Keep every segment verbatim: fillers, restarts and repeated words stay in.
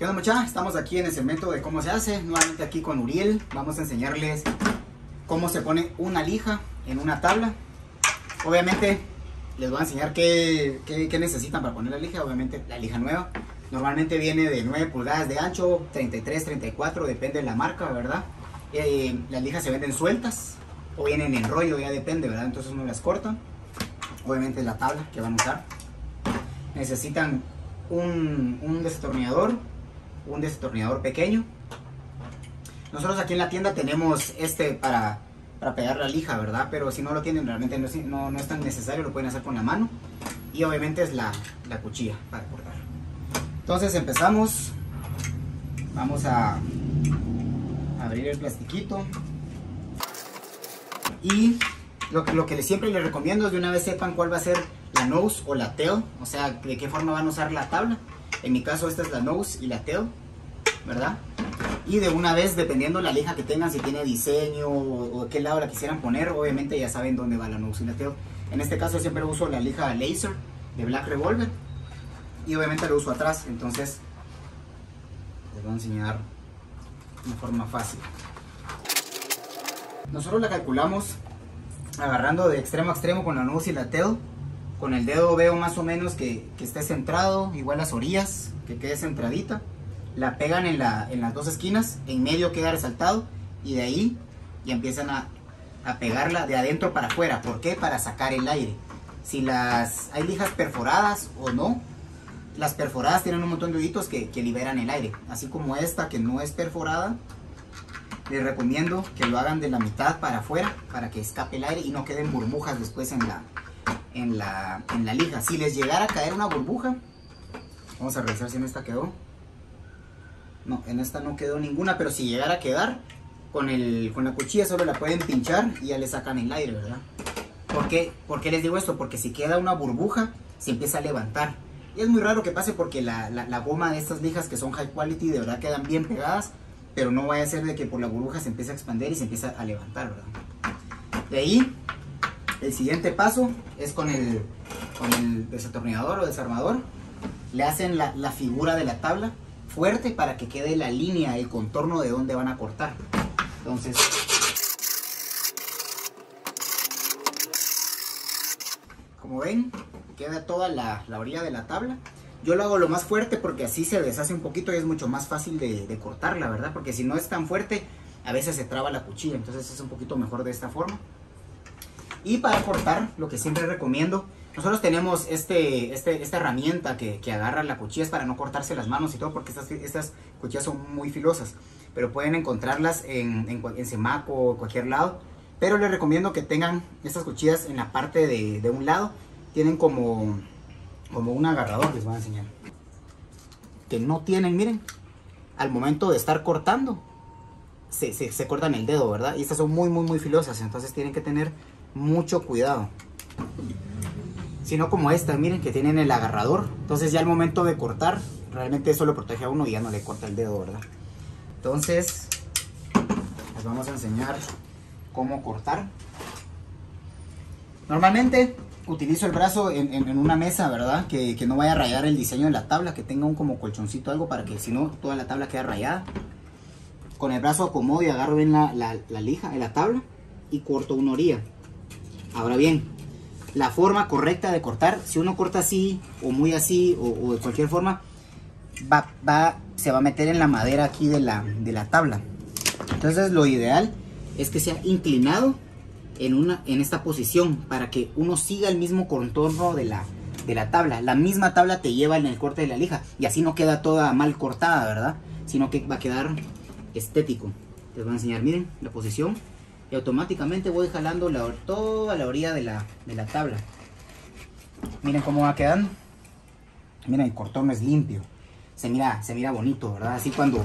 ¿Qué onda, muchachos? Estamos aquí en el segmento de cómo se hace, nuevamente aquí con Uriel. Vamos a enseñarles cómo se pone una lija en una tabla. Obviamente les voy a enseñar qué, qué, qué necesitan para poner la lija. Obviamente la lija nueva normalmente viene de nueve pulgadas de ancho, treinta y tres, treinta y cuatro, depende de la marca, ¿verdad? Eh, las lijas se venden sueltas o vienen en rollo, ya depende, ¿verdad? Entonces uno las corta. Obviamente la tabla que van a usar. Necesitan un, un destornillador, un destornillador pequeño. Nosotros aquí en la tienda tenemos este para, para pegar la lija, ¿verdad? Pero si no lo tienen, realmente no, no, no es tan necesario, lo pueden hacer con la mano. Y obviamente es la, la cuchilla para cortar. Entonces empezamos. Vamos a abrir el plastiquito. Y lo que, lo que siempre les recomiendo es de una vez sepan cuál va a ser la nose o la tail, o sea, de qué forma van a usar la tabla. En mi caso esta es la nose y la tail, ¿verdad? Y de una vez, dependiendo la lija que tengan, si tiene diseño o, o qué lado la quisieran poner, obviamente ya saben dónde va la nose y la tail. En este caso siempre uso la lija laser de Black Revolver y obviamente lo uso atrás, entonces les voy a enseñar de forma fácil. Nosotros la calculamos agarrando de extremo a extremo con la nose y la tail. Con el dedo veo más o menos que, que esté centrado, igual las orillas, que quede centradita. La pegan en, la, en las dos esquinas, en medio queda resaltado y de ahí ya empiezan a, a pegarla de adentro para afuera. ¿Por qué? Para sacar el aire. Si las hay lijas perforadas o no, las perforadas tienen un montón de hoyitos que, que liberan el aire. Así como esta que no es perforada, les recomiendo que lo hagan de la mitad para afuera para que escape el aire y no queden burbujas después en la, en la, en la lija. Si les llegara a caer una burbuja, vamos a revisar si en esta quedó. No, en esta no quedó ninguna, pero si llegara a quedar, con, el, con la cuchilla solo la pueden pinchar y ya le sacan el aire, ¿verdad? ¿Por qué? ¿Por qué les digo esto? Porque si queda una burbuja, se empieza a levantar. Y es muy raro que pase porque la, la, la goma de estas lijas que son high quality de verdad quedan bien pegadas, pero no vaya a ser de que por la burbuja se empiece a expandir y se empieza a levantar, ¿verdad? De ahí, el siguiente paso es con el, con el desatornillador o desarmador. Le hacen la, la figura de la tabla fuerte para que quede la línea, el contorno de donde van a cortar. Entonces, como ven, queda toda la, la orilla de la tabla. Yo lo hago lo más fuerte porque así se deshace un poquito y es mucho más fácil de, de cortarla, ¿verdad? Porque si no es tan fuerte, a veces se traba la cuchilla, entonces es un poquito mejor de esta forma. Y para cortar, lo que siempre recomiendo, nosotros tenemos este, este, esta herramienta que, que agarra la cuchilla, es para no cortarse las manos y todo, porque estas, estas cuchillas son muy filosas, pero pueden encontrarlas en, en, en Semaco o cualquier lado. Pero les recomiendo que tengan estas cuchillas en la parte de, de un lado, tienen como... como un agarrador, les voy a enseñar. Que no tienen, miren, al momento de estar cortando, se, se, se cortan el dedo, ¿verdad? Y estas son muy, muy, muy filosas, entonces tienen que tener mucho cuidado. Si no, como estas, miren, que tienen el agarrador. Entonces ya al momento de cortar, realmente eso lo protege a uno y ya no le corta el dedo, ¿verdad? Entonces, les vamos a enseñar cómo cortar. Normalmente utilizo el brazo en, en, en una mesa, ¿verdad? Que, que no vaya a rayar el diseño de la tabla, que tenga un como colchoncito, algo para que si no toda la tabla quede rayada. Con el brazo acomodo y agarro bien la, la, la lija en la tabla y corto una orilla. Ahora bien, la forma correcta de cortar, si uno corta así o muy así o, o de cualquier forma, va, va, se va a meter en la madera aquí de la, de la tabla. Entonces lo ideal es que sea inclinado en, una, en esta posición para que uno siga el mismo contorno de la, de la tabla. La misma tabla te lleva en el corte de la lija y así no queda toda mal cortada, ¿verdad? Sino que va a quedar estético. Les voy a enseñar, miren, la posición y automáticamente voy jalando la, toda la orilla de la, de la tabla. Miren cómo va quedando. Miren, el contorno es limpio. Se mira, se mira bonito, ¿verdad? Así cuando,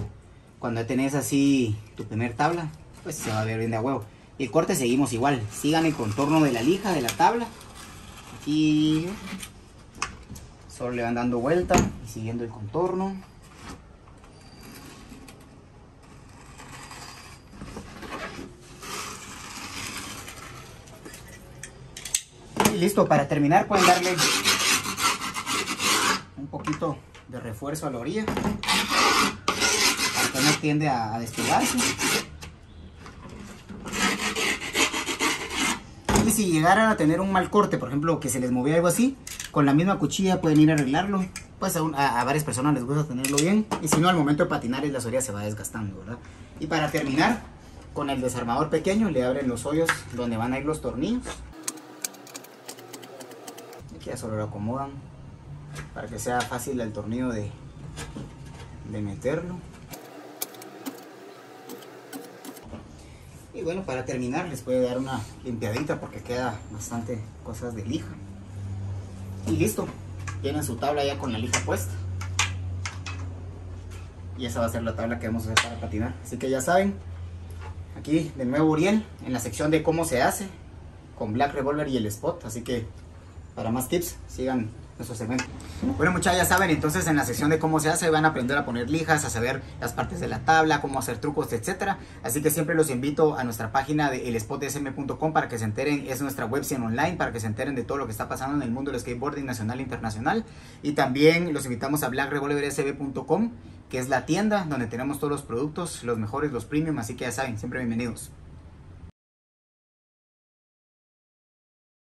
cuando tenés así tu primer tabla, pues se va a ver bien de a huevo. El corte seguimos igual, sigan el contorno de la lija, de la tabla. Aquí solo le van dando vuelta y siguiendo el contorno. Y listo, para terminar pueden darle un poquito de refuerzo a la orilla para que no tiende a, a despegarse. Y si llegaran a tener un mal corte, por ejemplo, que se les movió algo así, con la misma cuchilla pueden ir a arreglarlo. Pues a, un, a, a varias personas les gusta tenerlo bien, y si no, al momento de patinar la orilla se va desgastando, ¿verdad? Y para terminar, con el desarmador pequeño le abren los hoyos donde van a ir los tornillos. Aquí ya solo lo acomodan para que sea fácil el tornillo de, de meterlo. Y bueno, para terminar les puede dar una limpiadita porque queda bastante cosas de lija. Y listo, tienen su tabla ya con la lija puesta. Y esa va a ser la tabla que vamos a hacer para patinar. Así que ya saben, aquí de nuevo Uriel en la sección de cómo se hace con Black Revolver y el spot. Así que para más tips sigan nuestro segmento. Bueno, muchachos, ya saben, entonces en la sección de cómo se hace van a aprender a poner lijas, a saber las partes de la tabla, cómo hacer trucos, etcétera. Así que siempre los invito a nuestra página de el spot s m punto com para que se enteren, es nuestra web online, para que se enteren de todo lo que está pasando en el mundo del skateboarding nacional e internacional. Y también los invitamos a black revolver s b punto com, que es la tienda donde tenemos todos los productos, los mejores, los premium, así que ya saben, siempre bienvenidos.